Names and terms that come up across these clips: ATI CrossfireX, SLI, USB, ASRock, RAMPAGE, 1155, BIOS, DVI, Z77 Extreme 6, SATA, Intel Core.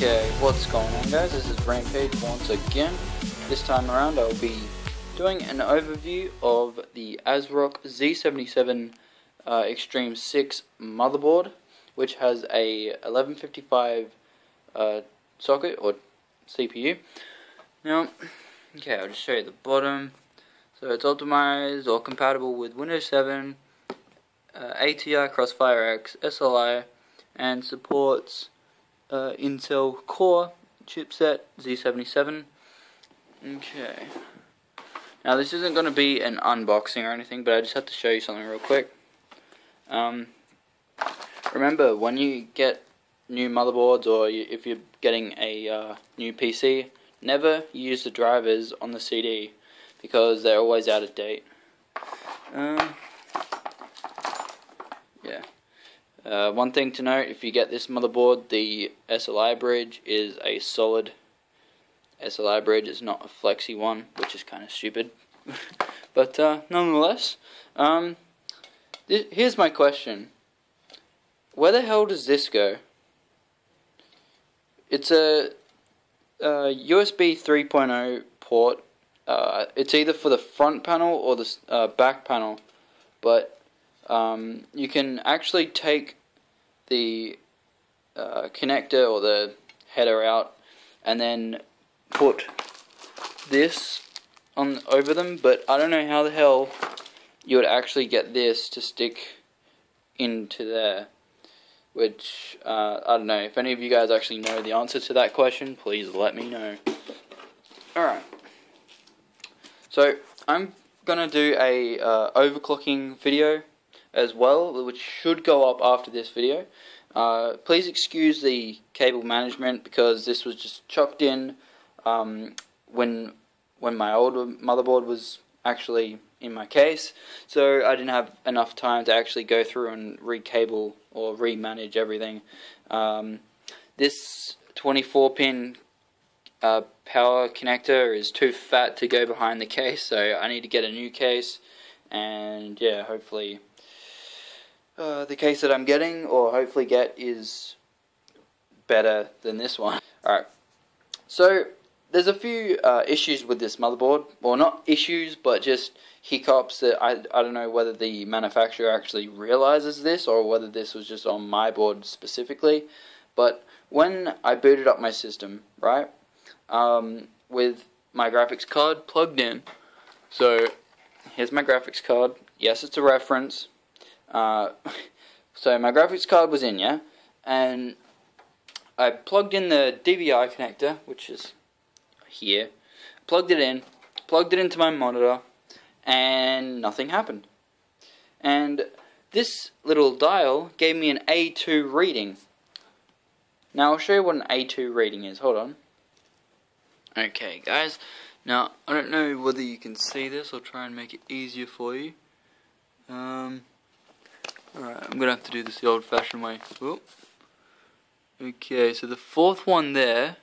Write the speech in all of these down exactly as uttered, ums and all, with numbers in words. Okay, what's going on, guys? This is Rampage once again. This time around I'll be doing an overview of the ASRock Z seventy-seven uh, Extreme six motherboard, which has a eleven fifty-five uh, socket or C P U. Now, okay, I'll just show you the bottom. So it's optimized or compatible with Windows seven, uh, A T I CrossfireX, S L I, and supports Uh, Intel Core chipset Z seventy-seven. Okay. Now this isn't going to be an unboxing or anything, but I just have to show you something real quick. Um, remember, when you get new motherboards or you, if you're getting a uh, new P C, never use the drivers on the C D because they're always out of date. Um, yeah. Uh, one thing to note, if you get this motherboard, the S L I bridge is a solid S L I bridge. It's not a flexi one, which is kind of stupid. But uh, nonetheless, um, here's my question. Where the hell does this go? It's a, a U S B three point oh port. Uh, it's either for the front panel or the uh, back panel, but Um, you can actually take the uh, connector or the header out and then put this on over them, but I don't know how the hell you would actually get this to stick into there, which uh, I don't know. If any of you guys actually know the answer to that question, please let me know. Alright, so I'm gonna do a uh, overclocking video as well, which should go up after this video. Uh, please excuse the cable management because this was just chucked in um, when when my old motherboard was actually in my case, so I didn't have enough time to actually go through and recable or remanage everything. Um, this twenty-four pin uh, power connector is too fat to go behind the case, so I need to get a new case, and yeah, hopefully Uh, the case that I'm getting, or hopefully get, is better than this one. Alright, so there's a few uh, issues with this motherboard. Well, not issues, but just hiccups that I, I don't know whether the manufacturer actually realizes this, or whether this was just on my board specifically. But when I booted up my system, right, um, with my graphics card plugged in, so here's my graphics card. Yes, it's a reference. Uh, so my graphics card was in, yeah, and I plugged in the D V I connector, which is here, plugged it in, plugged it into my monitor, and nothing happened. And this little dial gave me an A two reading. Now I'll show you what an A two reading is, hold on. Okay guys, now I don't know whether you can see this, I'll try and make it easier for you. Um... Alright, I'm going to have to do this the old-fashioned way. Whoop. Okay, so the fourth one there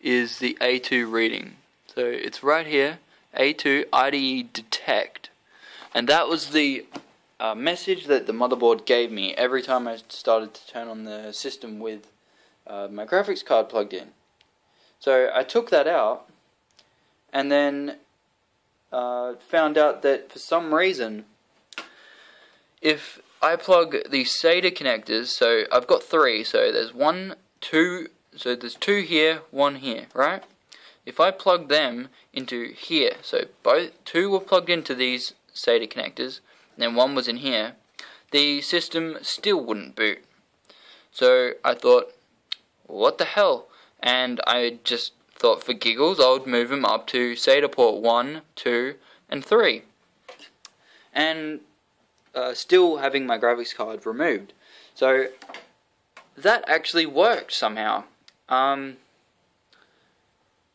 is the A two reading. So it's right here, A two I D E detect. And that was the uh, message that the motherboard gave me every time I started to turn on the system with uh, my graphics card plugged in. So I took that out and then uh, found out that for some reason, if I plug the SATA connectors, so I've got three, so there's one, two, so there's two here, one here, right? If I plug them into here, so both, two were plugged into these SATA connectors, and then one was in here, the system still wouldn't boot. So I thought, what the hell? And I just thought for giggles, I would move them up to SATA port one, two, and three. And Uh, still having my graphics card removed, so that actually worked somehow. Um,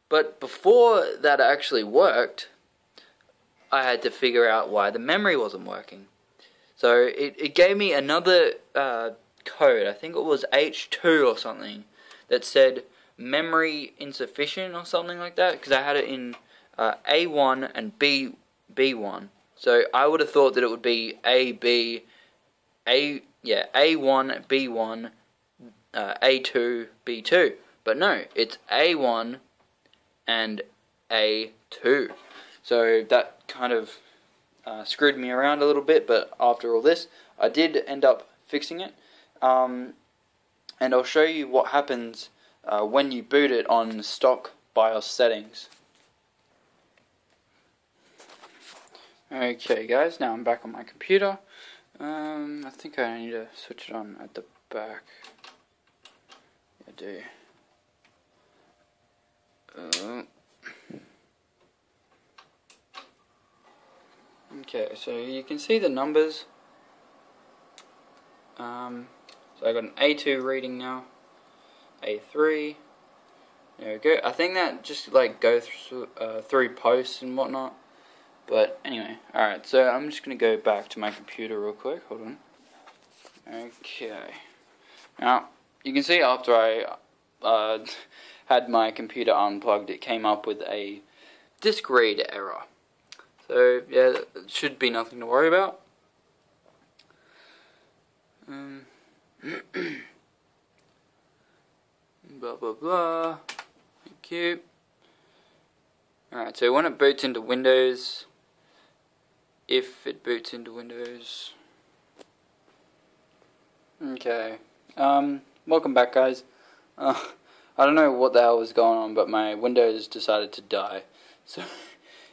but before that actually worked, I had to figure out why the memory wasn't working. So it, it gave me another uh, code, I think it was H two or something, that said memory insufficient or something like that, because I had it in uh, A one and B, B1. So I would have thought that it would be A, B, A, yeah, A one, B one, uh, A two, B two. But no, it's A one and A two. So that kind of uh, screwed me around a little bit, but after all this, I did end up fixing it. Um, and I'll show you what happens uh, when you boot it on stock BIOS settings. Okay guys, now I'm back on my computer. Um, I think I need to switch it on at the back. I do. Uh, okay, so you can see the numbers. Um, so I got an A two reading now, A three. There we go. I think that just like goes through, uh, through posts and whatnot. But anyway, alright, so I'm just going to go back to my computer real quick, hold on. Okay, now you can see after I uh, had my computer unplugged, it came up with a disk read error. So yeah, it should be nothing to worry about. Um, blah blah blah, thank you. Alright, so when it boots into Windows, if it boots into Windows. Okay, um, welcome back guys. Uh, I don't know what the hell was going on, but my Windows decided to die. So,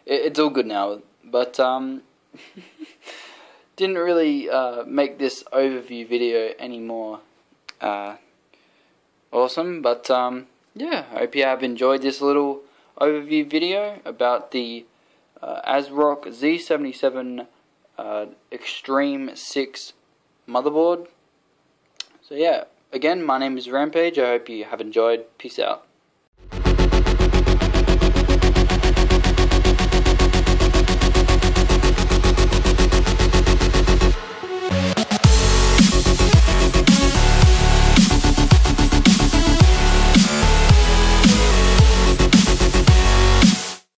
it, it's all good now, but um, didn't really uh, make this overview video any more uh, awesome, but um, yeah, I hope you have enjoyed this little overview video about the Uh, ASRock Z seventy-seven uh, Extreme six motherboard. So yeah, again, my name is Rampage. I hope you have enjoyed. Peace out.